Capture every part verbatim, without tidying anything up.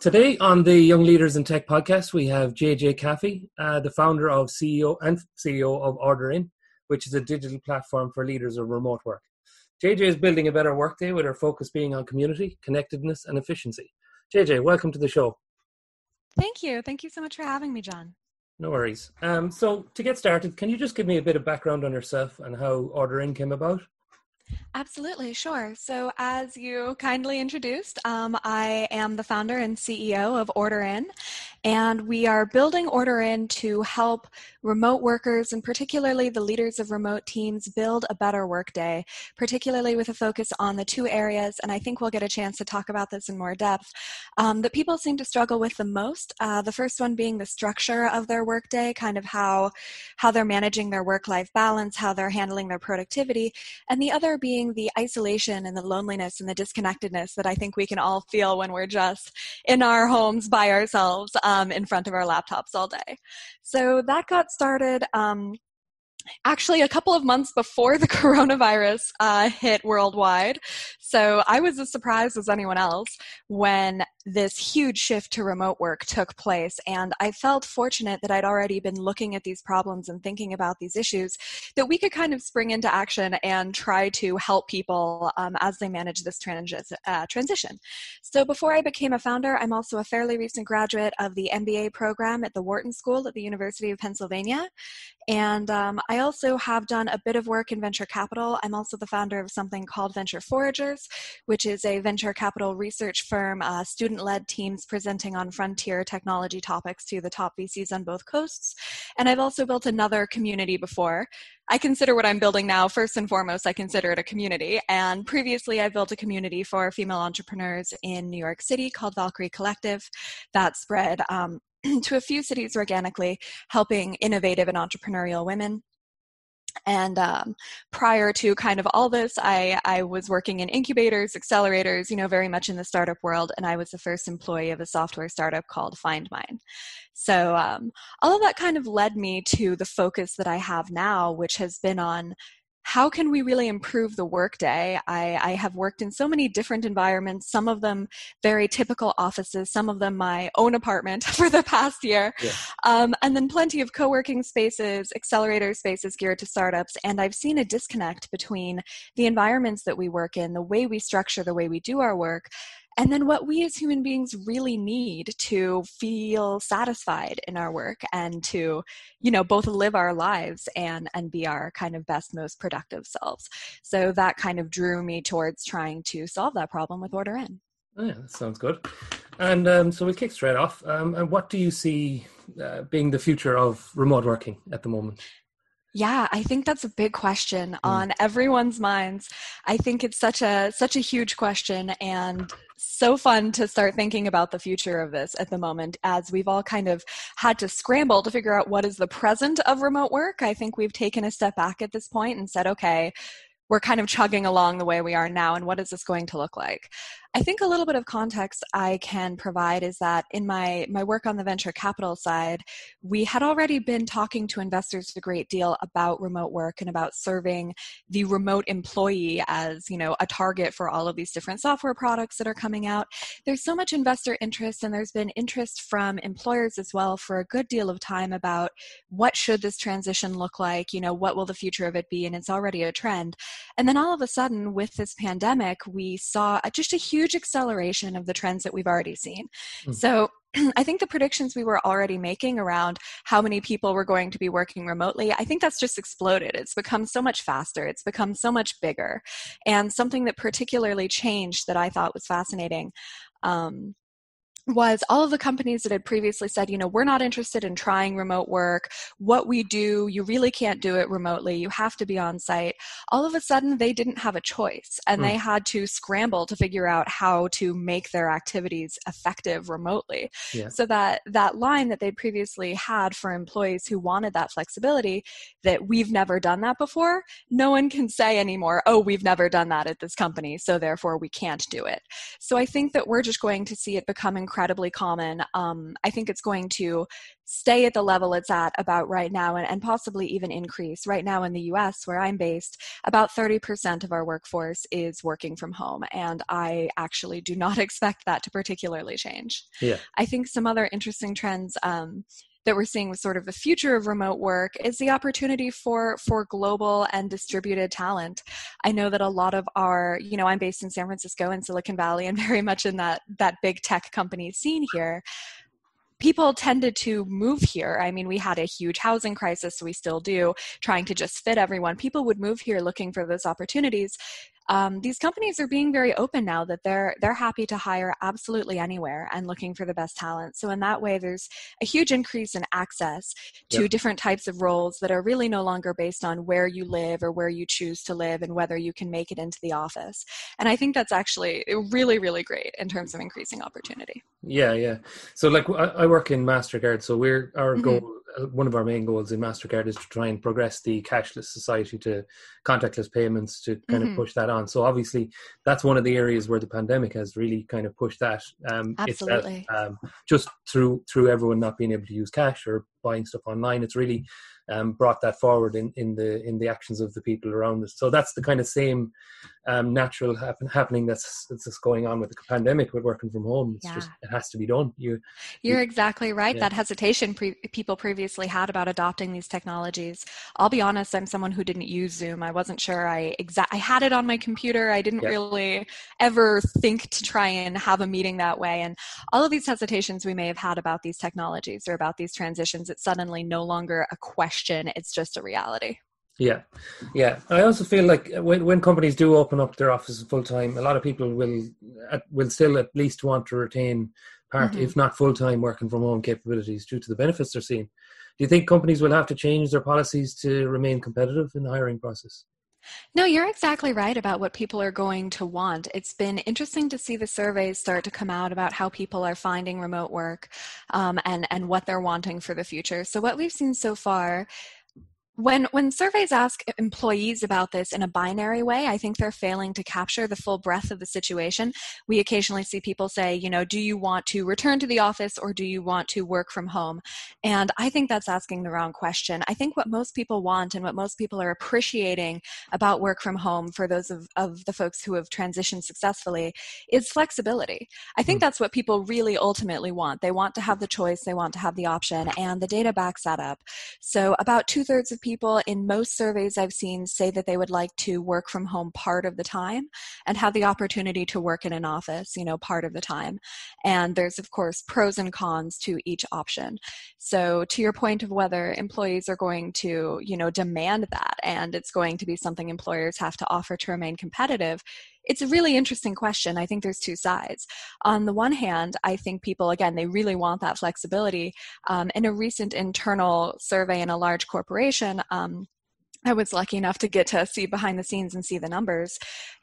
Today on the Young Leaders in Tech podcast, we have J J Caffey, uh, the founder of C E O and C E O of Order In, which is a digital platform for leaders of remote work. J J is building a better workday with her focus being on community, connectedness, and efficiency. J J, welcome to the show. Thank you. Thank you so much for having me, John. No worries. Um, so to get started, can you just give me a bit of background on yourself and how Order In came about? Absolutely, sure. So as you kindly introduced, um, I am the founder and C E O of Order In, and we are building Order In to help remote workers, and particularly the leaders of remote teams, build a better workday, particularly with a focus on the two areas, and I think we'll get a chance to talk about this in more depth, um, that people seem to struggle with the most. Uh, the first one being the structure of their workday, kind of how, how they're managing their work-life balance, how they're handling their productivity, and the other being the isolation and the loneliness and the disconnectedness that I think we can all feel when we're just in our homes by ourselves um, in front of our laptops all day. So that got started um, actually a couple of months before the coronavirus uh, hit worldwide. So I was as surprised as anyone else when this huge shift to remote work took place, and I felt fortunate that I'd already been looking at these problems and thinking about these issues, that we could kind of spring into action and try to help people um, as they manage this trans- uh, transition. So before I became a founder, I'm also a fairly recent graduate of the M B A program at the Wharton School at the University of Pennsylvania, and um, I also have done a bit of work in venture capital. I'm also the founder of something called Venture Foragers, which is a venture capital research firm, uh, student led teams presenting on frontier technology topics to the top V Cs on both coasts. And I've also built another community before. I consider what I'm building now, first and foremost, I consider it a community. And previously I built a community for female entrepreneurs in New York City called Valkyrie Collective that spread um, to a few cities organically, helping innovative and entrepreneurial women. And um, prior to kind of all this, I, I was working in incubators, accelerators, you know, very much in the startup world. And I was the first employee of a software startup called FindMine. So um, all of that kind of led me to the focus that I have now, which has been on how can we really improve the workday? I, I have worked in so many different environments, some of them very typical offices, some of them my own apartment for the past year, yeah. um, and then plenty of co-working spaces, accelerator spaces geared to startups, and I've seen a disconnect between the environments that we work in, the way we structure, the way we do our work, and then what we as human beings really need to feel satisfied in our work and to, you know, both live our lives and, and be our kind of best, most productive selves. So that kind of drew me towards trying to solve that problem with Order In. Oh, yeah, that sounds good. And um, so we kick straight off. Um, and what do you see uh, being the future of remote working at the moment? Yeah, I think that's a big question on everyone's minds. I think it's such a such a huge question and so fun to start thinking about the future of this at the moment, as we've all kind of had to scramble to figure out what is the present of remote work. I think we've taken a step back at this point and said, okay, we're kind of chugging along the way we are now, and what is this going to look like? I think a little bit of context I can provide is that in my, my work on the venture capital side, we had already been talking to investors a great deal about remote work and about serving the remote employee as, you know, a target for all of these different software products that are coming out. There's so much investor interest, and there's been interest from employers as well for a good deal of time about what should this transition look like, you know, what will the future of it be, and it's already a trend. And then all of a sudden with this pandemic, we saw just a huge huge acceleration of the trends that we've already seen. Mm. So I think the predictions we were already making around how many people were going to be working remotely, I think that's just exploded. It's become so much faster. It's become so much bigger. And something that particularly changed that I thought was fascinating um, was all of the companies that had previously said, you know, we're not interested in trying remote work. What we do, you really can't do it remotely. You have to be on site. All of a sudden, they didn't have a choice, and mm. they had to scramble to figure out how to make their activities effective remotely. Yeah. So that that line that they previously had for employees who wanted that flexibility, that we've never done that before, no one can say anymore, oh, we've never done that at this company, so therefore we can't do it. So I think that we're just going to see it become incredibly incredibly common. Um, I think it's going to stay at the level it's at about right now, and, and possibly even increase. Right now in the U S, where I'm based, about thirty percent of our workforce is working from home, and I actually do not expect that to particularly change. Yeah. I think some other interesting trends um, that we're seeing with sort of the future of remote work is the opportunity for for global and distributed talent. I know that a lot of our, you know, I'm based in San Francisco and Silicon Valley, and very much in that that big tech company scene here. People tended to move here. I mean, we had a huge housing crisis, we still do, trying to just fit everyone. People would move here looking for those opportunities. Um, these companies are being very open now that they're they're happy to hire absolutely anywhere and looking for the best talent. So in that way, there's a huge increase in access to yep. different types of roles that are really no longer based on where you live or where you choose to live and whether you can make it into the office. And I think that's actually really, really great in terms of increasing opportunity. Yeah, yeah. So like I, I work in Mastercard, so we're our mm-hmm. goal. One of our main goals in Mastercard is to try and progress the cashless society to contactless payments, to kind mm-hmm. of push that on. So obviously that's one of the areas where the pandemic has really kind of pushed that. Um, Absolutely. That, um, just through through everyone not being able to use cash or buying stuff online, it's really um, brought that forward in, in the in the actions of the people around us. So that's the kind of same um, natural happen, happening that's that's going on with the pandemic, with working from home. It's yeah. just, it has to be done. You, You're you, exactly right. Yeah. That hesitation pre- people previously had about adopting these technologies. I'll be honest, I'm someone who didn't use Zoom. I wasn't sure. I exa- I had it on my computer. I didn't yeah. really ever think to try and have a meeting that way. And all of these hesitations we may have had about these technologies or about these transitions, it's suddenly no longer a question, it's just a reality. Yeah, yeah. I also feel like when, when companies do open up their offices full-time, a lot of people will will still at least want to retain part, mm-hmm. if not full-time, working from home capabilities due to the benefits they're seeing. Do you think companies will have to change their policies to remain competitive in the hiring process? No, you're exactly right about what people are going to want. It's been interesting to see the surveys start to come out about how people are finding remote work um, and, and what they're wanting for the future. So what we've seen so far, When when surveys ask employees about this in a binary way, I think they're failing to capture the full breadth of the situation. We occasionally see people say, you know, do you want to return to the office or do you want to work from home? And I think that's asking the wrong question. I think what most people want and what most people are appreciating about work from home for those of, of the folks who have transitioned successfully is flexibility. I think that's what people really ultimately want. They want to have the choice, they want to have the option, and the data backs that up. So about two-thirds of people People in most surveys I've seen say that they would like to work from home part of the time and have the opportunity to work in an office, you know, part of the time. And there's, of course, pros and cons to each option. So to your point of whether employees are going to, you know, demand that and it's going to be something employers have to offer to remain competitive, it's a really interesting question. I think there's two sides. On the one hand, I think people, again, they really want that flexibility. Um, in a recent internal survey in a large corporation, um, I was lucky enough to get to see behind the scenes and see the numbers.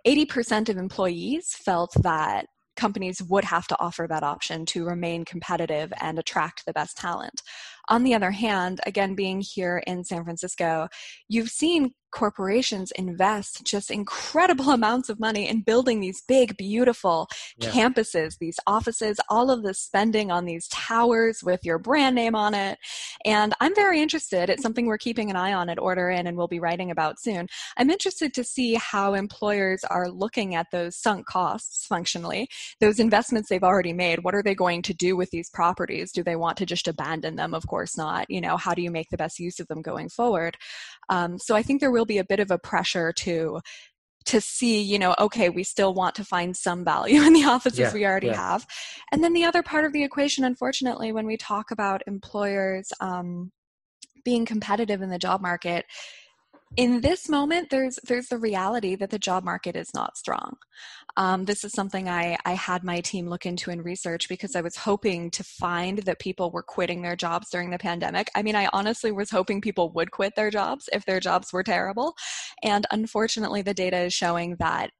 eighty percent of employees felt that companies would have to offer that option to remain competitive and attract the best talent. On the other hand, again, being here in San Francisco, you've seen corporations invest just incredible amounts of money in building these big, beautiful yeah. campuses, these offices, all of this spending on these towers with your brand name on it. And I'm very interested. It's something we're keeping an eye on at Order In and we'll be writing about soon. I'm interested to see how employers are looking at those sunk costs functionally, those investments they've already made. What are they going to do with these properties? Do they want to just abandon them? Of course. Course not. You know, how do you make the best use of them going forward? Um, so I think there will be a bit of a pressure to to see, you know, okay, we still want to find some value in the offices yeah, we already yeah. have. And then the other part of the equation, unfortunately, when we talk about employers um, being competitive in the job market, in this moment, there's there's the reality that the job market is not strong. Um, this is something I, I had my team look into in research because I was hoping to find that people were quitting their jobs during the pandemic. I mean, I honestly was hoping people would quit their jobs if their jobs were terrible. And unfortunately, the data is showing that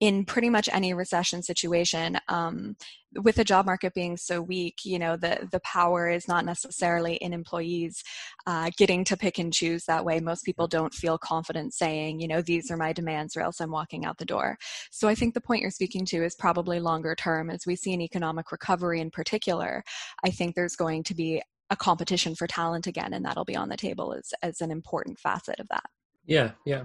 in pretty much any recession situation, um, with the job market being so weak, you know, the, the power is not necessarily in employees uh, getting to pick and choose that way. Most people don't feel confident saying, you know, these are my demands or else I'm walking out the door. So I think the point you're speaking to is probably longer term. As we see an economic recovery in particular, I think there's going to be a competition for talent again, and that'll be on the table as, as an important facet of that. Yeah, yeah.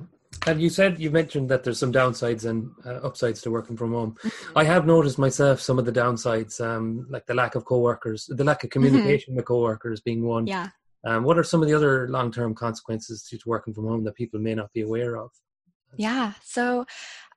And you said, you mentioned that there's some downsides and uh, upsides to working from home. Mm-hmm. I have noticed myself some of the downsides, um, like the lack of coworkers, the lack of communication mm-hmm. with coworkers being one. Yeah. Um, what are some of the other long-term consequences to, to working from home that people may not be aware of? Yeah. So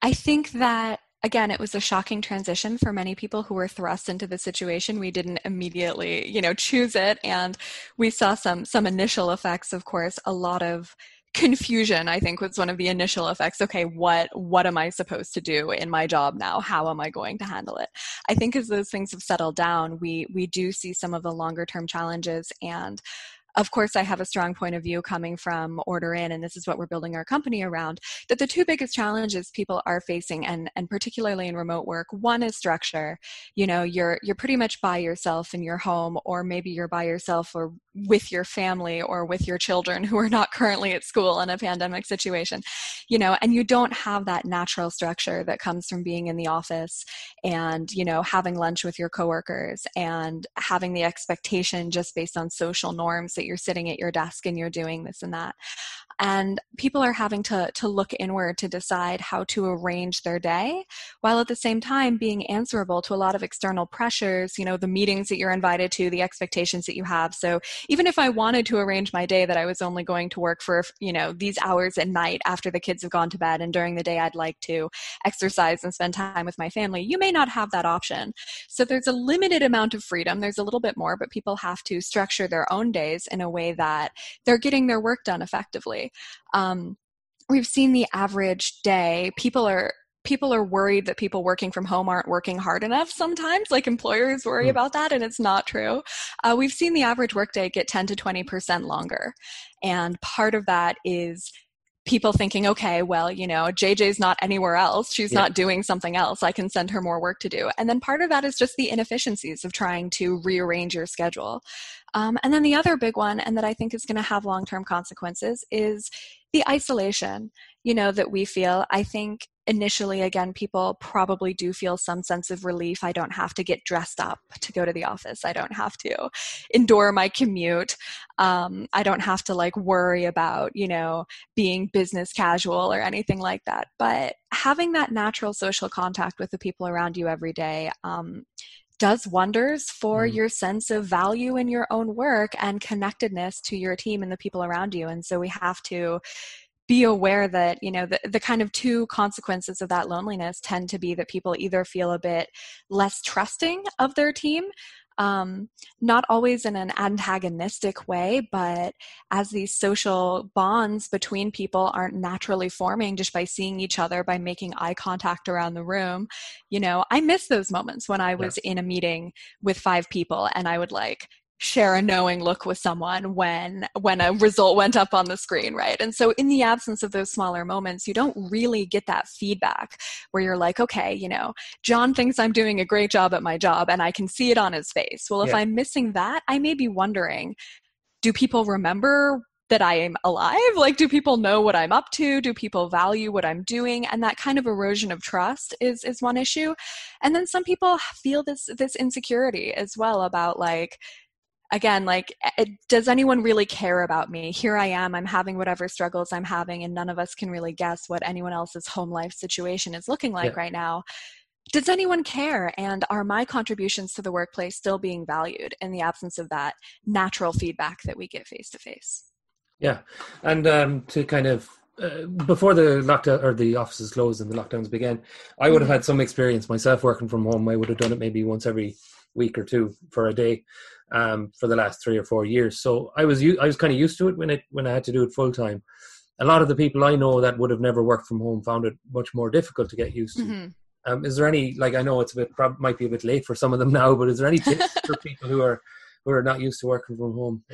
I think that, again, it was a shocking transition for many people who were thrust into the situation. We didn't immediately, you know, choose it. And we saw some, some initial effects, of course, a lot of confusion, I think, was one of the initial effects. Okay, what what am I supposed to do in my job now? How am I going to handle it? I think as those things have settled down, we we do see some of the longer term challenges. And of course, I have a strong point of view coming from Order In, and this is what we're building our company around, that the two biggest challenges people are facing, and, and particularly in remote work, one is structure. You know, you're you're pretty much by yourself in your home, or maybe you're by yourself or with your family or with your children who are not currently at school in a pandemic situation, you know, and you don't have that natural structure that comes from being in the office and, you know, having lunch with your coworkers and having the expectation just based on social norms that you're sitting at your desk and you're doing this and that. And people are having to, to look inward to decide how to arrange their day, while at the same time being answerable to a lot of external pressures, you know, the meetings that you're invited to, the expectations that you have. So even if I wanted to arrange my day that I was only going to work for, you know, these hours at night after the kids have gone to bed and during the day I'd like to exercise and spend time with my family, you may not have that option. So there's a limited amount of freedom. There's a little bit more, but people have to structure their own days in a way that they're getting their work done effectively. Um, we've seen the average day, people are people are worried that people working from home aren't working hard enough sometimes, like employers worry mm. about that, and it's not true. Uh, we've seen the average workday get ten to twenty percent longer. And part of that is people thinking, okay, well, you know, J J's not anywhere else. She's yeah. not doing something else. I can send her more work to do. And then part of that is just the inefficiencies of trying to rearrange your schedule. Um, and then the other big one, and that I think is going to have long-term consequences, is the isolation, you know, that we feel. I think initially, again, people probably do feel some sense of relief. I don't have to get dressed up to go to the office. I don't have to endure my commute. Um, I don't have to like worry about, you know, being business casual or anything like that. But having that natural social contact with the people around you every day, um, does wonders for mm. your sense of value in your own work and connectedness to your team and the people around you. And so we have to be aware that, you know, the, the kind of two consequences of that loneliness tend to be that people either feel a bit less trusting of their team, um, not always in an antagonistic way, but as these social bonds between people aren't naturally forming just by seeing each other, by making eye contact around the room. You know, I miss those moments when I was yeah. in a meeting with five people and I would like share a knowing look with someone when when a result went up on the screen, right? And so in the absence of those smaller moments, you don't really get that feedback where you're like, okay, you know, John thinks I'm doing a great job at my job and I can see it on his face. Well, if yeah. I'm missing that, I may be wondering, do people remember that I am alive? Like, do people know what I'm up to? Do people value what I'm doing? And that kind of erosion of trust is is one issue. And then some people feel this this insecurity as well about like, again, like, it, does anyone really care about me? Here I am, I'm having whatever struggles I'm having, and none of us can really guess what anyone else's home life situation is looking like yeah. right now. Does anyone care? And are my contributions to the workplace still being valued in the absence of that natural feedback that we get face to face? Yeah. And um, to kind of, uh, before the lockdown or the offices closed and the lockdowns began, I would have had some experience myself working from home. I would have done it maybe once every week or two for a day. Um, for the last three or four years. So I was u- I was kind of used to it when it when I had to do it full time. A lot of the people I know that would have never worked from home found it much more difficult to get used to. Mm-hmm. Um, is there any, like, I know it's a bit prob- might be a bit late for some of them now, but is there any tips for people who are who are not used to working from home?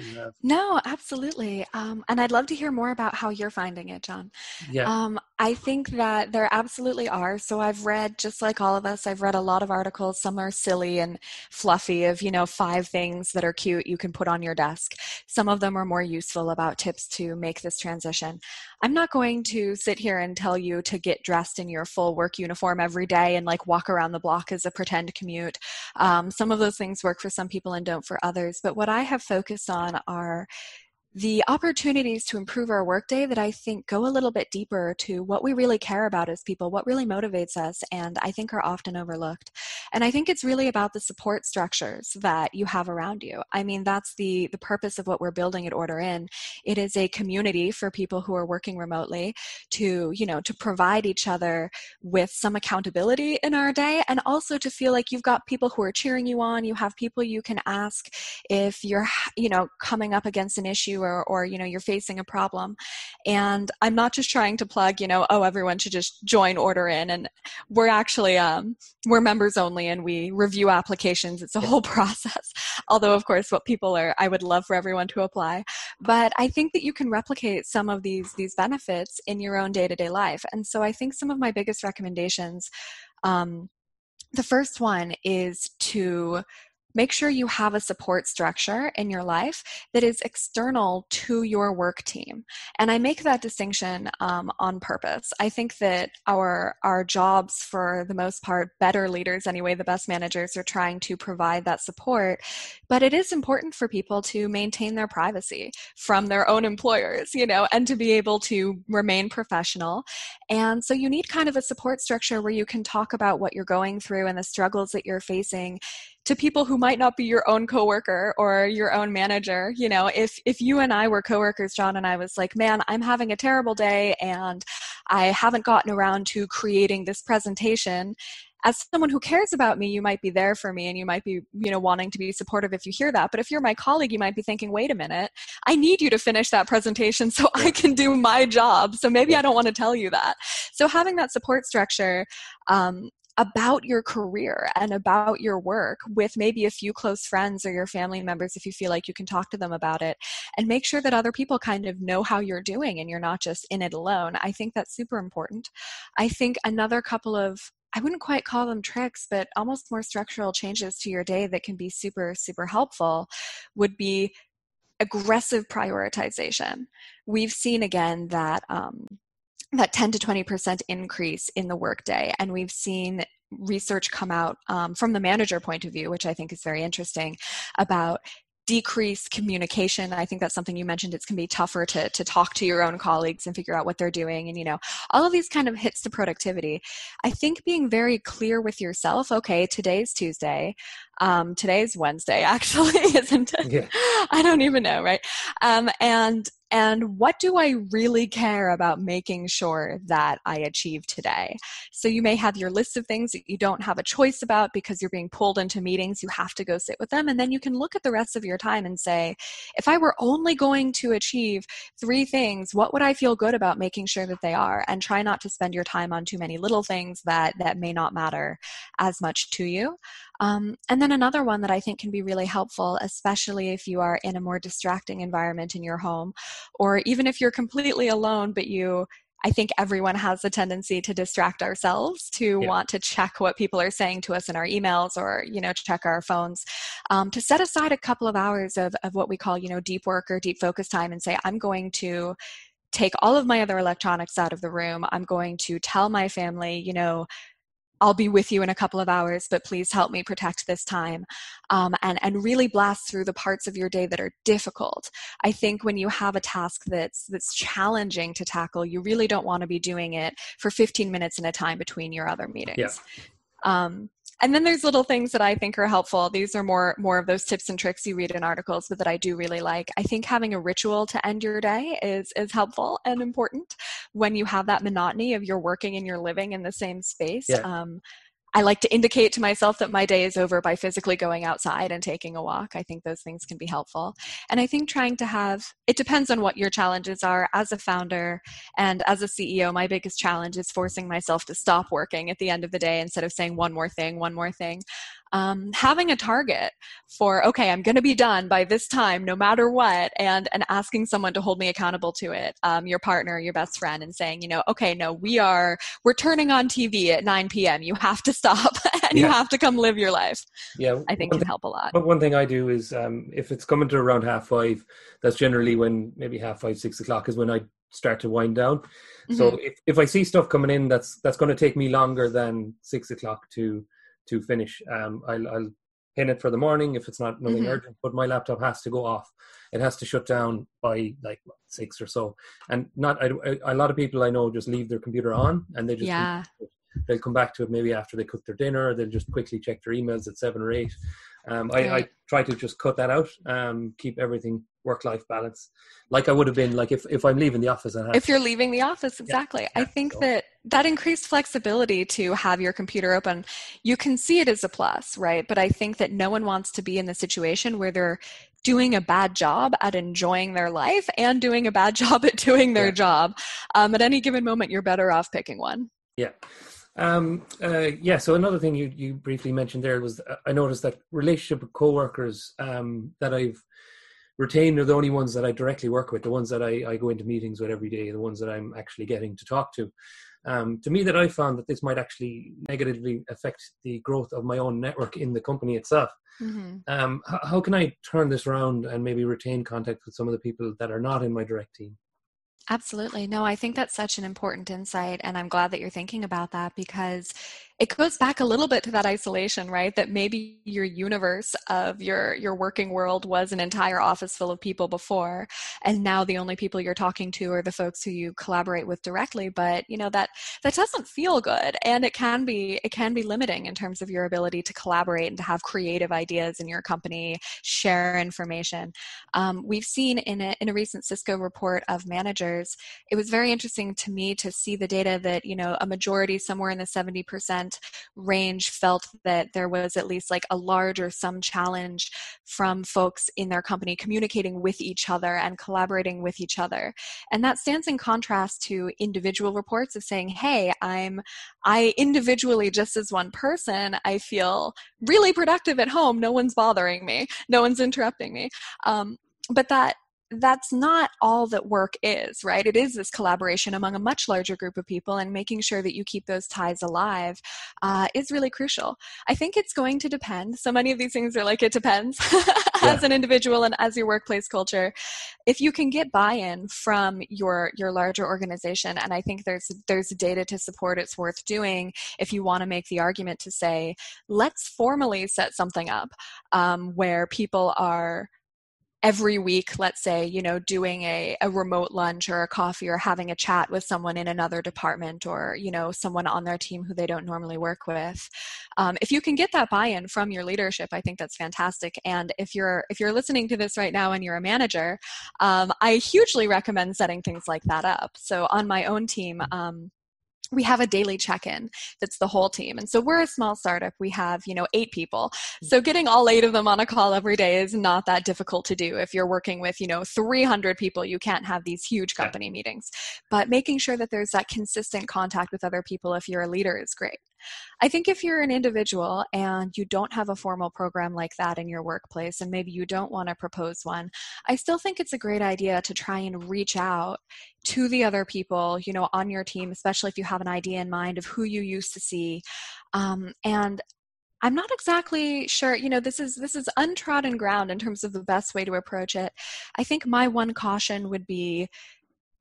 No, absolutely. Um, and I'd love to hear more about how you're finding it, John. Yeah. Um, I think that there absolutely are. So I've read, just like all of us, I've read a lot of articles. Some are silly and fluffy of, you know, five things that are cute you can put on your desk. Some of them are more useful about tips to make this transition. I'm not going to sit here and tell you to get dressed in your full work uniform every day and like walk around the block as a pretend commute. Um, some of those things work for some people and don't for others. But what I have focused on are the opportunities to improve our workday that I think go a little bit deeper to what we really care about as people, what really motivates us, and I think are often overlooked. And I think it's really about the support structures that you have around you. I mean, that's the, the purpose of what we're building at Order In. It is a community for people who are working remotely to, you know, to provide each other with some accountability in our day, and also to feel like you've got people who are cheering you on. You have people you can ask if you're, you know, coming up against an issue, Or, or, you know, you're facing a problem. And I'm not just trying to plug, you know, oh, everyone should just join Order In. And we're actually, um, we're members only and we review applications. It's a whole process. Although, of course, what people are, I would love for everyone to apply. But I think that you can replicate some of these, these benefits in your own day-to-day life. And so I think some of my biggest recommendations, um, the first one is to make sure you have a support structure in your life that is external to your work team. And I make that distinction um, on purpose. I think that our, our jobs, for the most part, better leaders anyway, the best managers, are trying to provide that support. But it is important for people to maintain their privacy from their own employers, you know, and to be able to remain professional. And so you need kind of a support structure where you can talk about what you're going through and the struggles that you're facing to people who might not be your own coworker or your own manager. You know, if if you and I were coworkers, John, and I was like, man, I'm having a terrible day and I haven't gotten around to creating this presentation. As someone who cares about me, you might be there for me and you might be, you know, wanting to be supportive if you hear that. But if you're my colleague, you might be thinking, wait a minute, I need you to finish that presentation so I can do my job. So maybe I don't want to tell you that. So having that support structure, um, about your career and about your work with maybe a few close friends or your family members if you feel like you can talk to them about it, and make sure that other people kind of know how you're doing and you're not just in it alone. I think that's super important. I think another couple of, I wouldn't quite call them tricks, but almost more structural changes to your day that can be super, super helpful would be aggressive prioritization. We've seen again that, um, that ten to twenty percent increase in the workday. And we've seen research come out um, from the manager point of view, which I think is very interesting, about decreased communication. I think that's something you mentioned. It can be tougher to, to talk to your own colleagues and figure out what they're doing. And, you know, all of these kind of hits to productivity. I think being very clear with yourself, okay, today's Tuesday. Um, today's Wednesday, actually, isn't it? Yeah. I don't even know, right? Um, and And what do I really care about making sure that I achieve today? So you may have your list of things that you don't have a choice about because you're being pulled into meetings. You have to go sit with them. And then you can look at the rest of your time and say, if I were only going to achieve three things, what would I feel good about making sure that they are? And try not to spend your time on too many little things that, that may not matter as much to you. Um, and then another one that I think can be really helpful, especially if you are in a more distracting environment in your home, or even if you're completely alone, but you, I think everyone has a tendency to distract ourselves, to yeah. want to check what people are saying to us in our emails or, you know, check our phones, um, to set aside a couple of hours of, of what we call, you know, deep work or deep focus time and say, I'm going to take all of my other electronics out of the room. I'm going to tell my family, you know, I'll be with you in a couple of hours, but please help me protect this time, um, and, and really blast through the parts of your day that are difficult. I think when you have a task that's, that's challenging to tackle, you really don't want to be doing it for fifteen minutes at a time between your other meetings. Yeah. Um, and then there's little things that I think are helpful. These are more, more of those tips and tricks you read in articles, but that I do really like. I think having a ritual to end your day is, is helpful and important when you have that monotony of you're working and you're living in the same space. Yeah. Um, I like to indicate to myself that my day is over by physically going outside and taking a walk. I think those things can be helpful. And I think trying to have, it depends on what your challenges are as a founder and as a C E O. My biggest challenge is forcing myself to stop working at the end of the day instead of saying one more thing, one more thing. um, having a target for, okay, I'm going to be done by this time, no matter what, and and asking someone to hold me accountable to it, um, your partner, your best friend, and saying, you know, okay, no, we are, we're turning on T V at nine p m You have to stop and yeah. you have to come live your life. Yeah, I think can thing, help a lot. But one thing I do is um, if it's coming to around half five, that's generally when maybe half five, six o'clock is when I start to wind down. Mm-hmm. So if, if I see stuff coming in, that's that's going to take me longer than six o'clock to to finish. Um, I'll, I'll pin it for the morning if it's not nothing mm-hmm. urgent, but my laptop has to go off. It has to shut down by like six or so. And not I, I, a lot of people I know just leave their computer on and they just yeah. they'll come back to it maybe after they cook their dinner, or they'll just quickly check their emails at seven or eight. Um, I, right. I try to just cut that out, um, keep everything work-life balance. Like I would have been, like if, if I'm leaving the office. And if you're leaving the office, exactly. Yeah, yeah, I think so. that that increased flexibility to have your computer open, you can see it as a plus, right? But I think that no one wants to be in the situation where they're doing a bad job at enjoying their life and doing a bad job at doing their yeah. job. Um, at any given moment, you're better off picking one. Yeah. Um, uh, yeah, so another thing you, you briefly mentioned there was uh, I noticed that relationship with coworkers um, that I've retained are the only ones that I directly work with, the ones that I, I go into meetings with every day, the ones that I'm actually getting to talk to. Um, to me, that I found that this might actually negatively affect the growth of my own network in the company itself. Mm-hmm. Um, h- how can I turn this around and maybe retain contact with some of the people that are not in my direct team? Absolutely. No, I think that's such an important insight. And I'm glad that you're thinking about that, because it goes back a little bit to that isolation, right? That maybe your universe of your, your working world was an entire office full of people before. And now the only people you're talking to are the folks who you collaborate with directly. But you know, that, that doesn't feel good. And it can be, it can be limiting in terms of your ability to collaborate and to have creative ideas in your company, share information. Um, we've seen in a, in a recent Cisco report of managers, it was very interesting to me to see the data that, you know, a majority, somewhere in the seventy percent range, felt that there was at least like a large or some challenge from folks in their company communicating with each other and collaborating with each other. And that stands in contrast to individual reports of saying, hey, I'm, I individually, just as one person, I feel really productive at home. No one's bothering me. No one's interrupting me. Um, but that, That's not all that work is, right? It is this collaboration among a much larger group of people, and making sure that you keep those ties alive uh, is really crucial. I think it's going to depend. So many of these things are like, it depends yeah. as an individual and as your workplace culture. If you can get buy-in from your, your larger organization, and I think there's, there's data to support it's worth doing if you want to make the argument to say, let's formally set something up um, where people are every week, let's say, you know, doing a, a remote lunch or a coffee, or having a chat with someone in another department, or, you know, someone on their team who they don't normally work with. Um, if you can get that buy-in from your leadership, I think that's fantastic. And if you're if you're listening to this right now and you're a manager, um, I hugely recommend setting things like that up. So on my own team, um, we have a daily check-in that's the whole team. And so we're a small startup. We have, you know, eight people. So getting all eight of them on a call every day is not that difficult to do. If you're working with, you know, three hundred people, you can't have these huge company meetings. But making sure that there's that consistent contact with other people if you're a leader is great. I think if you're an individual and you don't have a formal program like that in your workplace, and maybe you don't want to propose one, I still think it's a great idea to try and reach out to the other people, you know, on your team, especially if you have an idea in mind of who you used to see. Um, and I'm not exactly sure, you know, this is this is untrodden ground in terms of the best way to approach it. I think my one caution would be,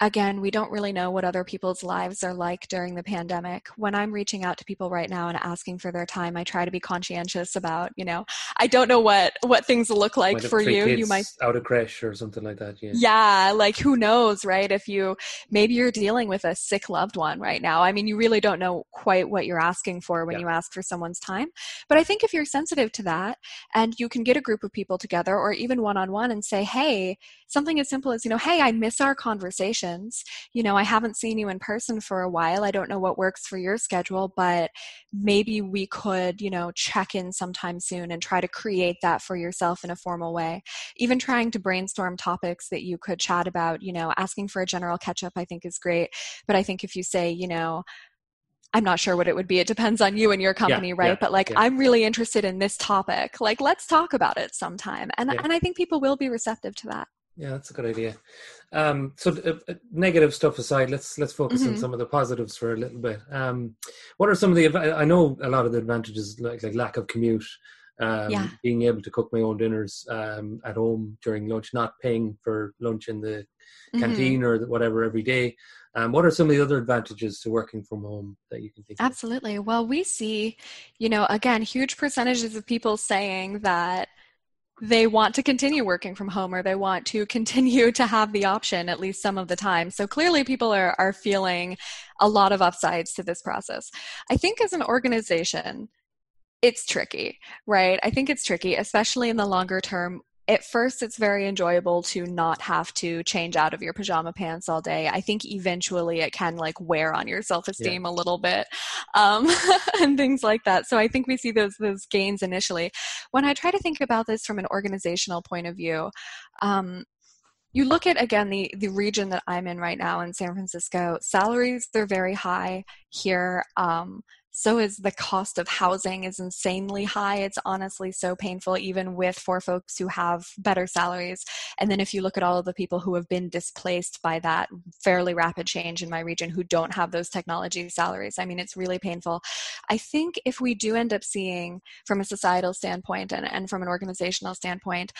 again, we don't really know what other people's lives are like during the pandemic. When I'm reaching out to people right now and asking for their time, I try to be conscientious about, you know, I don't know what, what things look like for you. You might out of crash or something like that. Yeah. Yeah. Like, who knows, right? If you, maybe you're dealing with a sick loved one right now. I mean, you really don't know quite what you're asking for when yeah. you ask for someone's time. But I think if you're sensitive to that, and you can get a group of people together, or even one-on-one, and say, hey, something as simple as, you know, hey, I miss our conversation. You know, I haven't seen you in person for a while. I don't know what works for your schedule, but maybe we could, you know, check in sometime soon, and try to create that for yourself in a formal way. Even trying to brainstorm topics that you could chat about, you know, asking for a general catch-up I think is great. But I think if you say, you know, I'm not sure what it would be. It depends on you and your company, yeah, right? Yeah, but like, yeah. I'm really interested in this topic. Like, let's talk about it sometime. And, yeah. and I think people will be receptive to that. Yeah, that's a good idea. Um, so uh, negative stuff aside, let's let's focus mm-hmm. on some of the positives for a little bit. Um, what are some of the, I know a lot of the advantages, like, like lack of commute, um, yeah. being able to cook my own dinners um, at home during lunch, not paying for lunch in the canteen mm-hmm. or whatever every day. Um, what are some of the other advantages to working from home that you can think of? Absolutely. Well, we see, you know, again, huge percentages of people saying that they want to continue working from home, or they want to continue to have the option at least some of the time. So clearly people are, are feeling a lot of upsides to this process. I think as an organization, it's tricky, right? I think it's tricky, especially in the longer term. At first, it's very enjoyable to not have to change out of your pajama pants all day. I think eventually it can like wear on your self-esteem yeah. a little bit um, and things like that. So I think we see those those gains initially. When I try to think about this from an organizational point of view, um, you look at, again, the, the region that I'm in right now in San Francisco, salaries, they're very high here. Um, So is the cost of housing is insanely high. It's honestly so painful, even with for folks who have better salaries. And then if you look at all of the people who have been displaced by that fairly rapid change in my region who don't have those technology salaries, I mean, it's really painful. I think if we do end up seeing from a societal standpoint and, and from an organizational standpoint,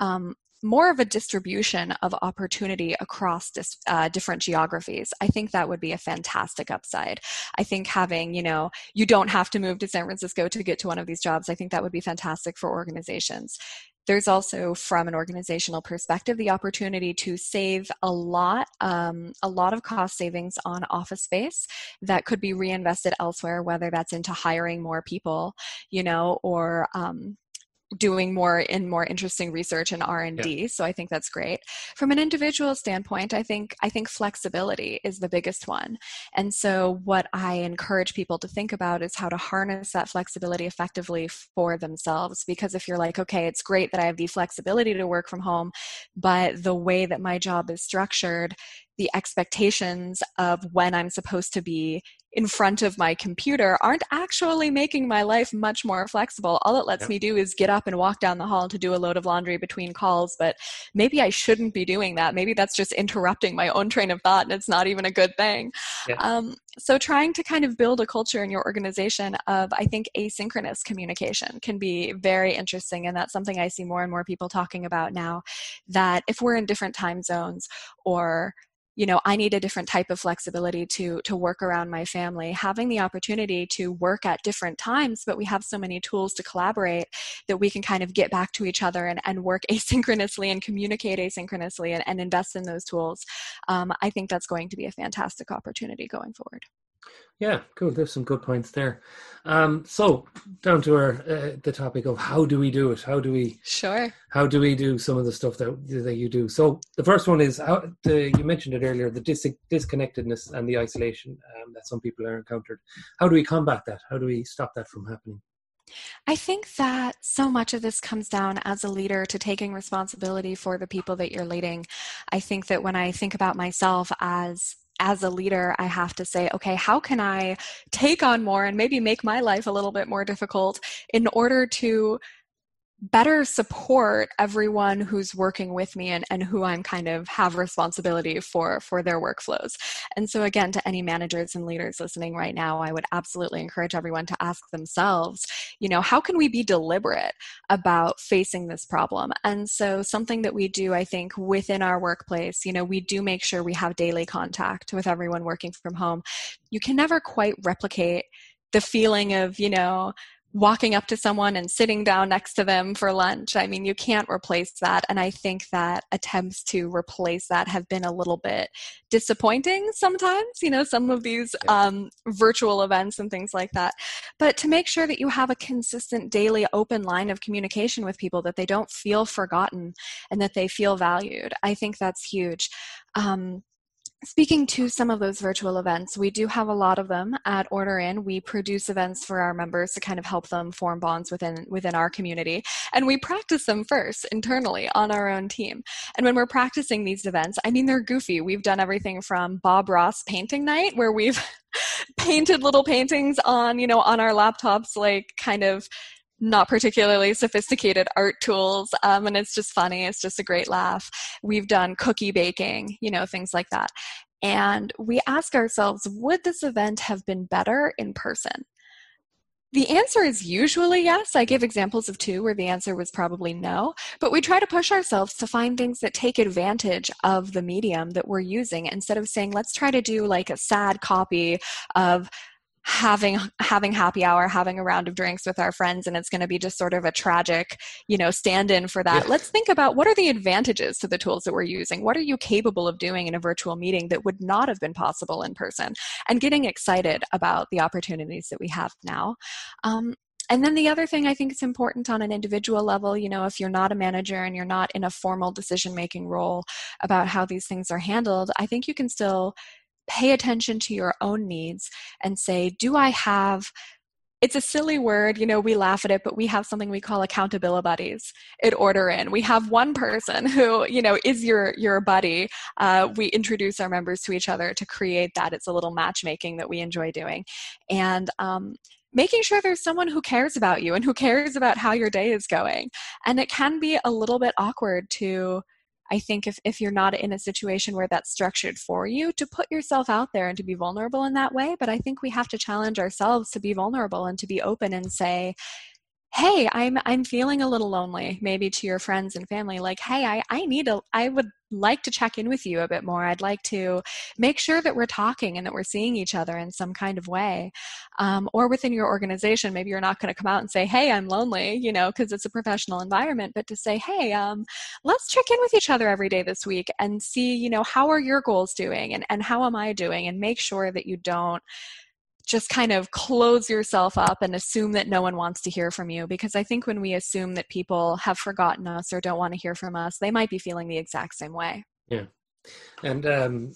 um, more of a distribution of opportunity across dis, uh, different geographies, I think that would be a fantastic upside. I think having, you know, you don't have to move to San Francisco to get to one of these jobs. I think that would be fantastic for organizations. There's also, from an organizational perspective, the opportunity to save a lot, um, a lot of cost savings on office space that could be reinvested elsewhere, whether that's into hiring more people, you know, or, um, doing more in more interesting research and R and D. Yeah. So I think that's great. From an individual standpoint, I think I think flexibility is the biggest one. And so what I encourage people to think about is how to harness that flexibility effectively for themselves. Because if you're like, okay, it's great that I have the flexibility to work from home, but the way that my job is structured, the expectations of when I'm supposed to be in front of my computer aren't actually making my life much more flexible. All it lets yep. me do is get up and walk down the hall to do a load of laundry between calls, but maybe I shouldn't be doing that. Maybe that's just interrupting my own train of thought, and it's not even a good thing. Yep. Um, so trying to kind of build a culture in your organization of, I think, asynchronous communication can be very interesting. And that's something I see more and more people talking about now, that if we're in different time zones, or you know, I need a different type of flexibility to to work around my family, having the opportunity to work at different times, but we have so many tools to collaborate that we can kind of get back to each other and, and work asynchronously and communicate asynchronously and, and invest in those tools. Um, I think that's going to be a fantastic opportunity going forward. Yeah, cool. There's some good points there. Um, so down to our uh, the topic of how do we do it? How do we sure? How do we do some of the stuff that that you do? So the first one is how the, you mentioned it earlier, the dis- disconnectedness and the isolation um, that some people are encountered. How do we combat that? How do we stop that from happening? I think that so much of this comes down as a leader to taking responsibility for the people that you're leading. I think that when I think about myself as As a leader, I have to say, okay, how can I take on more and maybe make my life a little bit more difficult in order to better support everyone who's working with me and, and who I'm kind of have responsibility for, for their workflows. And so again, to any managers and leaders listening right now, I would absolutely encourage everyone to ask themselves, you know, how can we be deliberate about facing this problem? And so something that we do, I think, within our workplace, you know, we do make sure we have daily contact with everyone working from home. You can never quite replicate the feeling of, you know, walking up to someone and sitting down next to them for lunch. I mean, you can't replace that. And I think that attempts to replace that have been a little bit disappointing sometimes, you know, some of these um, virtual events and things like that. But to make sure that you have a consistent daily open line of communication with people, that they don't feel forgotten and that they feel valued, I think that's huge. Um, Speaking to some of those virtual events, we do have a lot of them at Order In. We produce events for our members to kind of help them form bonds within within our community. And we practice them first internally on our own team. And when we're practicing these events, I mean, they're goofy. We've done everything from Bob Ross painting night, where we've painted little paintings on, you know, on our laptops, like kind of not particularly sophisticated art tools. Um, and it's just funny. It's just a great laugh. We've done cookie baking, you know, things like that. And we ask ourselves, would this event have been better in person? The answer is usually yes. I give examples of two where the answer was probably no, but we try to push ourselves to find things that take advantage of the medium that we're using instead of saying, let's try to do like a sad copy of having having happy hour, having a round of drinks with our friends, and it's going to be just sort of a tragic, you know, stand-in for that. Yeah. Let's think about what are the advantages to the tools that we're using? What are you capable of doing in a virtual meeting that would not have been possible in person? And getting excited about the opportunities that we have now. Um, And then the other thing I think is important on an individual level, you know, if you're not a manager and you're not in a formal decision-making role about how these things are handled, I think you can still pay attention to your own needs and say, do I have, it's a silly word, you know, we laugh at it, but we have something we call accountability buddies at Order In. We have one person who, you know, is your, your buddy. Uh, we introduce our members to each other to create that. It's a little matchmaking that we enjoy doing. And, um, making sure there's someone who cares about you and who cares about how your day is going. And it can be a little bit awkward to, I think, if, if you're not in a situation where that's structured for you, to put yourself out there and to be vulnerable in that way. But I think we have to challenge ourselves to be vulnerable and to be open and say, hey, I'm I'm feeling a little lonely, maybe to your friends and family, like, hey, I, I need a, I would like to check in with you a bit more. I'd like to make sure that we're talking and that we're seeing each other in some kind of way. Um, or within your organization, maybe you're not going to come out and say, hey, I'm lonely, you know, because it's a professional environment, but to say, hey, um, let's check in with each other every day this week and see, you know, how are your goals doing and, and how am I doing, and make sure that you don't just kind of close yourself up and assume that no one wants to hear from you. Because I think when we assume that people have forgotten us or don't want to hear from us, they might be feeling the exact same way. Yeah. And um,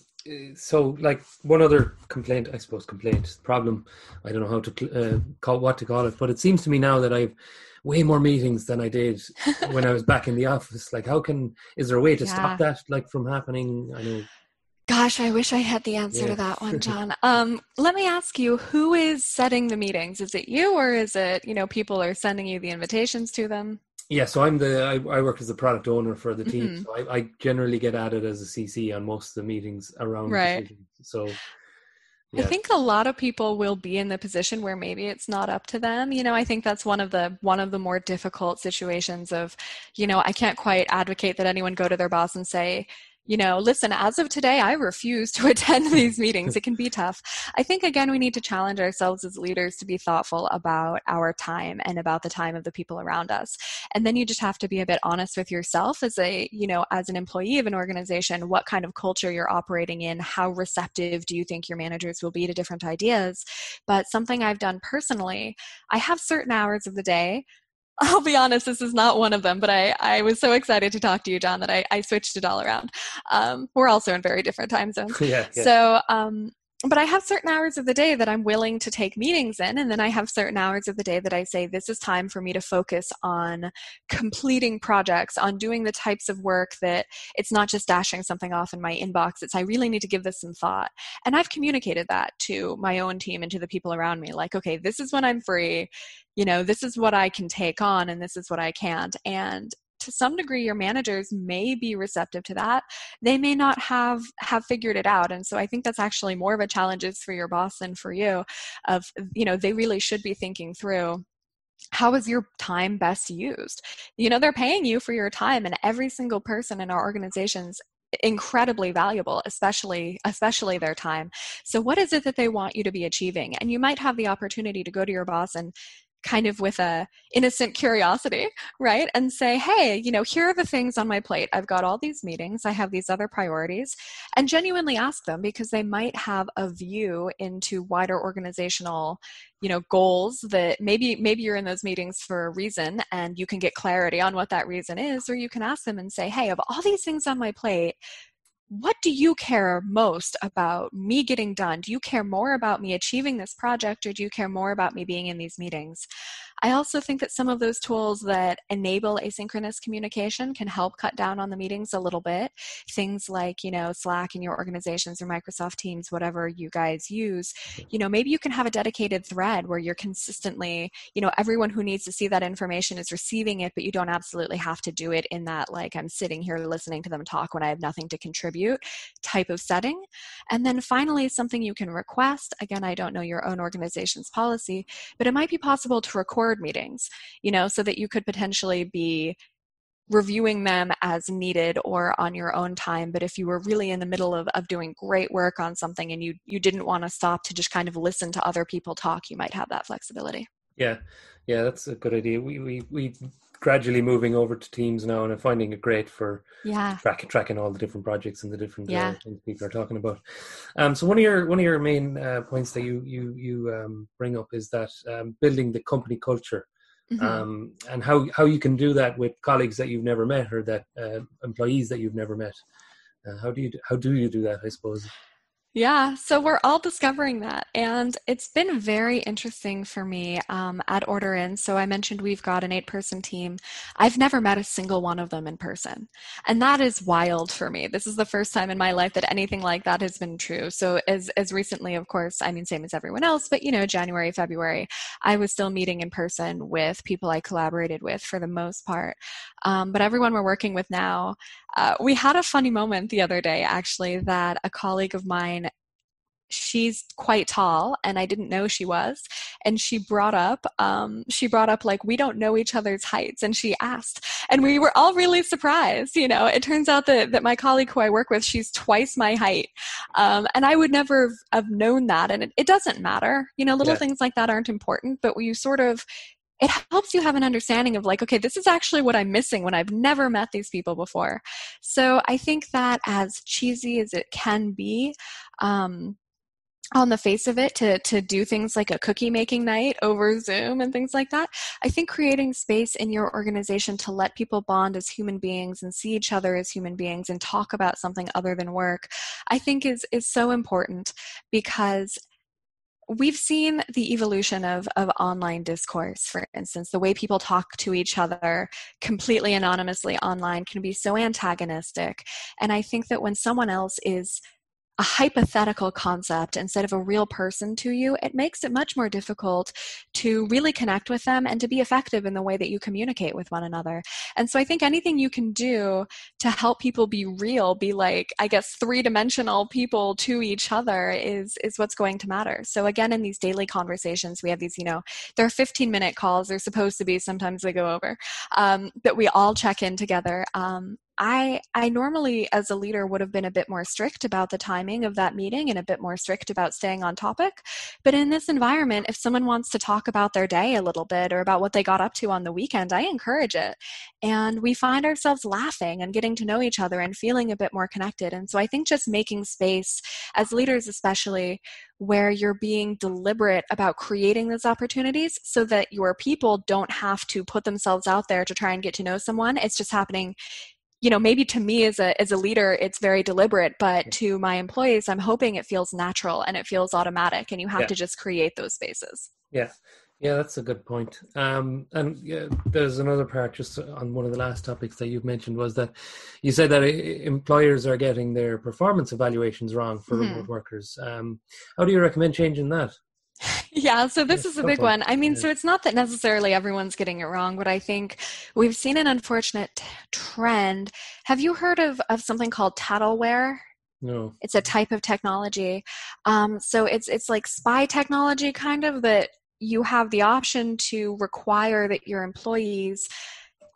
so like one other complaint, I suppose complaint, problem, I don't know how to uh, call what to call it, but it seems to me now that I've way more meetings than I did when I was back in the office. Like how can, is there a way to yeah. stop that like from happening? I know. Gosh, I wish I had the answer yeah. to that one, John. Um, let me ask you, who is setting the meetings? Is it you, or is it, you know, people are sending you the invitations to them? Yeah, so I'm the, I, I work as the product owner for the team. Mm-hmm. So I, I generally get added as a C C on most of the meetings around right. decisions. So yeah. I think a lot of people will be in the position where maybe it's not up to them. You know, I think that's one of the one of the more difficult situations of, you know, I can't quite advocate that anyone go to their boss and say, you know, listen, as of today, I refuse to attend these meetings. It can be tough. I think, again, we need to challenge ourselves as leaders to be thoughtful about our time and about the time of the people around us. And then you just have to be a bit honest with yourself as a, you know, as an employee of an organization, what kind of culture you're operating in, how receptive do you think your managers will be to different ideas. But something I've done personally, I have certain hours of the day. I'll be honest, this is not one of them, but I, I was so excited to talk to you, John, that I, I switched it all around. Um, we're also in very different time zones. Yeah, yeah. So, um, but I have certain hours of the day that I'm willing to take meetings in, and then I have certain hours of the day that I say, this is time for me to focus on completing projects, on doing the types of work that it's not just dashing something off in my inbox. It's I really need to give this some thought. And I've communicated that to my own team and to the people around me, like, okay, this is when I'm free. You know, this is what I can take on and this is what I can't. And to some degree, your managers may be receptive to that. They may not have, have figured it out. And so I think that's actually more of a challenge is for your boss than for you of, you know, they really should be thinking through, how is your time best used? You know, they're paying you for your time, and every single person in our organization's incredibly valuable, especially especially their time. So what is it that they want you to be achieving? And you might have the opportunity to go to your boss and kind of with a innocent curiosity, right? And say, hey, you know, here are the things on my plate. I've got all these meetings. I have these other priorities, and genuinely ask them, because they might have a view into wider organizational, you know, goals that maybe, maybe you're in those meetings for a reason and you can get clarity on what that reason is, or you can ask them and say, hey, of all these things on my plate, what do you care most about me getting done? Do you care more about me achieving this project, or do you care more about me being in these meetings? I also think that some of those tools that enable asynchronous communication can help cut down on the meetings a little bit. Things like, you know, Slack in your organizations or Microsoft Teams, whatever you guys use, you know, maybe you can have a dedicated thread where you're consistently, you know, everyone who needs to see that information is receiving it, but you don't absolutely have to do it in that, like, I'm sitting here listening to them talk when I have nothing to contribute type of setting. And then finally, something you can request. Again, I don't know your own organization's policy, but it might be possible to record meetings, you know, so that you could potentially be reviewing them as needed or on your own time. But if you were really in the middle of, of doing great work on something and you, you didn't want to stop to just kind of listen to other people talk, you might have that flexibility. Yeah, yeah, that's a good idea. We we we gradually moving over to Teams now, and I'm finding it great for yeah. tracking tracking all the different projects and the different yeah. uh, things people are talking about. Um, so one of your one of your main uh, points that you you you um, bring up is that um, building the company culture, mm-hmm. um, and how how you can do that with colleagues that you've never met or that uh, employees that you've never met. Uh, how do you do, how do you do that? I suppose. Yeah, so we're all discovering that. And it's been very interesting for me um, at Order In. So I mentioned we've got an eight-person team. I've never met a single one of them in person. And that is wild for me. This is the first time in my life that anything like that has been true. So as, as recently, of course, I mean, same as everyone else, but, you know, January, February, I was still meeting in person with people I collaborated with for the most part. Um, but everyone we're working with now, uh, we had a funny moment the other day, actually, that a colleague of mine, she's quite tall, and I didn't know she was. And she brought up, um, she brought up like, we don't know each other's heights. And she asked, and we were all really surprised. You know, it turns out that, that my colleague who I work with, she's twice my height. Um, and I would never have known that. And it, it doesn't matter, you know, little yeah. things like that aren't important, but you sort of, it helps you have an understanding of like, okay, this is actually what I'm missing when I've never met these people before. So I think that as cheesy as it can be, um, on the face of it, to to do things like a cookie making night over Zoom and things like that, I think creating space in your organization to let people bond as human beings and see each other as human beings and talk about something other than work, I think is is so important, because we've seen the evolution of, of online discourse, for instance. The way people talk to each other completely anonymously online can be so antagonistic. And I think that when someone else is a hypothetical concept instead of a real person to you, it makes it much more difficult to really connect with them and to be effective in the way that you communicate with one another. And so I think anything you can do to help people be real, be like, I guess, three-dimensional people to each other is, is what's going to matter. So again, in these daily conversations, we have these, you know, they're fifteen-minute calls. They're supposed to be, sometimes they go over, um, that we all check in together. Um, I, I normally, as a leader, would have been a bit more strict about the timing of that meeting and a bit more strict about staying on topic. But in this environment, if someone wants to talk about their day a little bit or about what they got up to on the weekend, I encourage it. And we find ourselves laughing and getting to know each other and feeling a bit more connected. And so I think just making space, as leaders especially, where you're being deliberate about creating those opportunities so that your people don't have to put themselves out there to try and get to know someone. It's just happening. You know, maybe to me as a as a leader, it's very deliberate, but to my employees, I'm hoping it feels natural and it feels automatic, and you have yeah. to just create those spaces. Yeah, yeah, that's a good point. Um, and yeah, there's another part just on one of the last topics that you've mentioned was that you said that employers are getting their performance evaluations wrong for mm-hmm. remote workers. Um, how do you recommend changing that? Yeah, so this is a big one. I mean, so it's not that necessarily everyone's getting it wrong, but I think we've seen an unfortunate trend. Have you heard of, of something called tattleware? No. It's a type of technology. Um, so it's it's like spy technology, kind of, that you have the option to require that your employees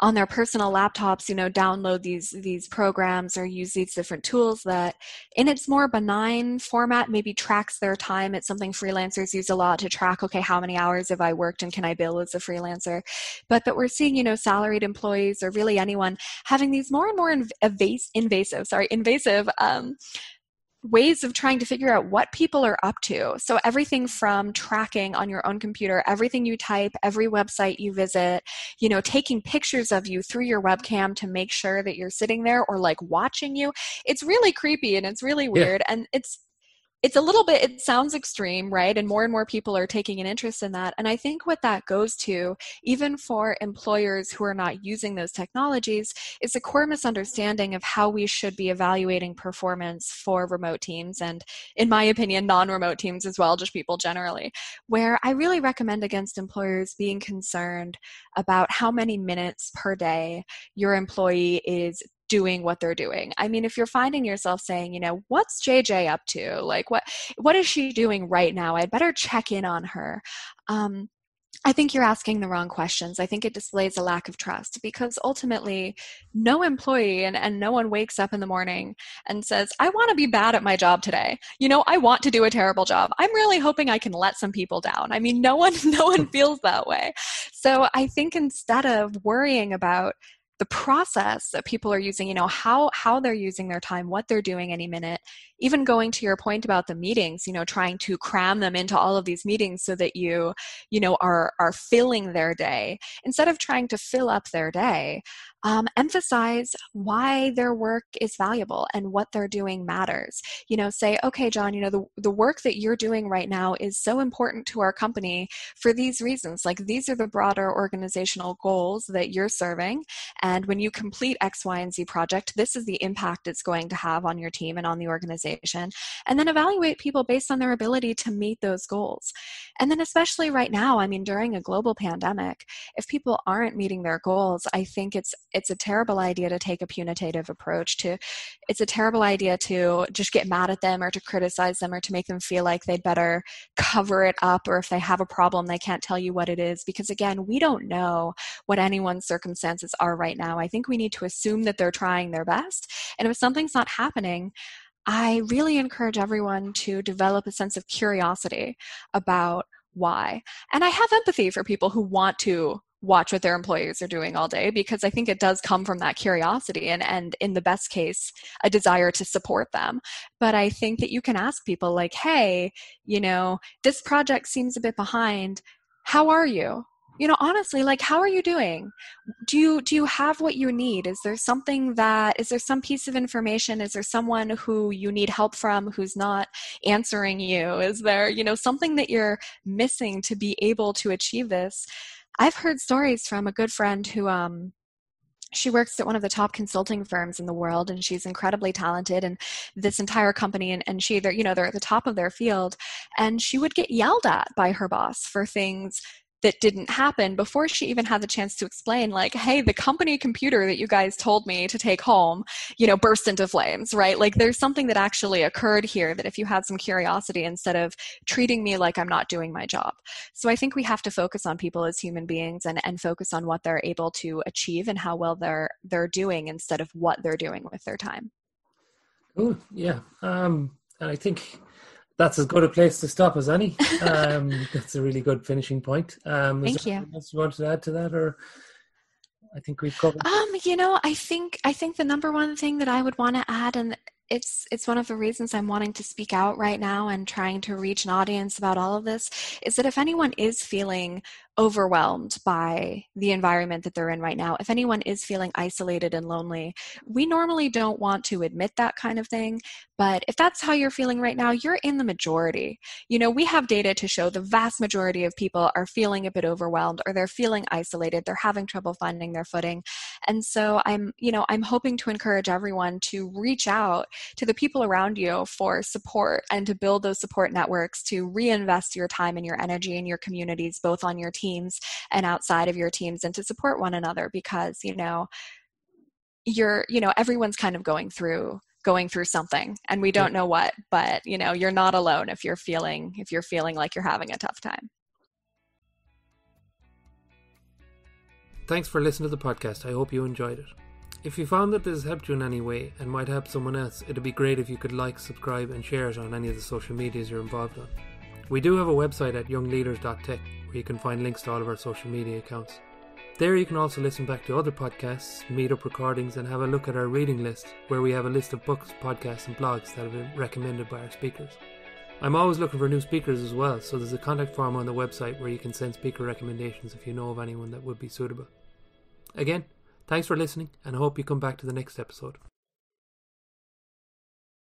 on their personal laptops, you know, download these these programs or use these different tools that, in its more benign format, maybe tracks their time. It's something freelancers use a lot to track, okay, how many hours have I worked and can I bill as a freelancer? But that we're seeing, you know, salaried employees or really anyone having these more and more invas- invasive, sorry, invasive um, ways of trying to figure out what people are up to. So everything from tracking on your own computer, everything you type, every website you visit, you know, taking pictures of you through your webcam to make sure that you're sitting there or like watching you. It's really creepy and it's really weird. Yeah. And it's it's a little bit, it sounds extreme, right? And more and more people are taking an interest in that. And I think what that goes to, even for employers who are not using those technologies, is a core misunderstanding of how we should be evaluating performance for remote teams. And in my opinion, non-remote teams as well, just people generally, where I really recommend against employers being concerned about how many minutes per day your employee is doing what they're doing. I mean, if you're finding yourself saying, you know, what's J J up to? Like, what what is she doing right now? I'd better check in on her. Um, I think you're asking the wrong questions. I think it displays a lack of trust, because ultimately no employee and, and no one wakes up in the morning and says, I want to be bad at my job today. You know, I want to do a terrible job. I'm really hoping I can let some people down. I mean, no one, no one feels that way. So I think instead of worrying about the process that people are using, you know, how how they're using their time, what they're doing any minute, even going to your point about the meetings, you know, trying to cram them into all of these meetings so that you, you know, are are filling their day. Instead of trying to fill up their day, um, emphasize why their work is valuable and what they're doing matters. You know, say, okay, John, you know, the, the work that you're doing right now is so important to our company for these reasons. Like, these are the broader organizational goals that you're serving. And And when you complete X, Y, and Z project, this is the impact it's going to have on your team and on the organization. And then evaluate people based on their ability to meet those goals. And then especially right now, I mean, during a global pandemic, if people aren't meeting their goals, I think it's it's a terrible idea to take a punitive approach to, it's a terrible idea to just get mad at them or to criticize them or to make them feel like they'd better cover it up, or if they have a problem, they can't tell you what it is. Because again, we don't know what anyone's circumstances are right now. Now, I think we need to assume that they're trying their best. And if something's not happening, I really encourage everyone to develop a sense of curiosity about why. And I have empathy for people who want to watch what their employees are doing all day, because I think it does come from that curiosity and, and in the best case, a desire to support them. But I think that you can ask people like, hey, you know, this project seems a bit behind. How are you? You know, honestly, like, how are you doing? Do you do you have what you need? Is there something that, is there some piece of information? Is there someone who you need help from who's not answering you? Is there, you know, something that you're missing to be able to achieve this? I've heard stories from a good friend who, um, she works at one of the top consulting firms in the world, and she's incredibly talented, and this entire company, and, and she, they're, you know, they're at the top of their field, and she would get yelled at by her boss for things that didn't happen before she even had the chance to explain, like, hey, the company computer that you guys told me to take home, you know, burst into flames, right? Like, there's something that actually occurred here that if you had some curiosity instead of treating me like I'm not doing my job. So I think we have to focus on people as human beings and, and focus on what they're able to achieve and how well they're they're doing instead of what they're doing with their time. Cool. Yeah. Um, and I think that's as good a place to stop as any. Um, that's a really good finishing point. Um, Thank you. Anything else you wanted to add to that, or I think we've covered? Um, you know, I think I think the number one thing that I would want to add, and it's it's one of the reasons I'm wanting to speak out right now and trying to reach an audience about all of this, is that if anyone is feeling overwhelmed by the environment that they're in right now, if anyone is feeling isolated and lonely, we normally don't want to admit that kind of thing. But if that's how you're feeling right now, you're in the majority. You know, we have data to show the vast majority of people are feeling a bit overwhelmed, or they're feeling isolated, they're having trouble finding their footing. And so I'm, you know, I'm hoping to encourage everyone to reach out to the people around you for support and to build those support networks, to reinvest your time and your energy in your communities, both on your team teams and outside of your teams, and to support one another, because, you know, you're, you know, everyone's kind of going through, going through something, and we don't know what, but, you know, you're not alone if you're feeling, if you're feeling like you're having a tough time. Thanks for listening to the podcast. I hope you enjoyed it. If you found that this has helped you in any way and might help someone else, it'd be great if you could like, subscribe, and share it on any of the social medias you're involved on. We do have a website at young leaders dot tech where you can find links to all of our social media accounts. There you can also listen back to other podcasts, meet up recordings, and have a look at our reading list, where we have a list of books, podcasts, and blogs that have been recommended by our speakers. I'm always looking for new speakers as well, so there's a contact form on the website where you can send speaker recommendations if you know of anyone that would be suitable. Again, thanks for listening, and I hope you come back to the next episode.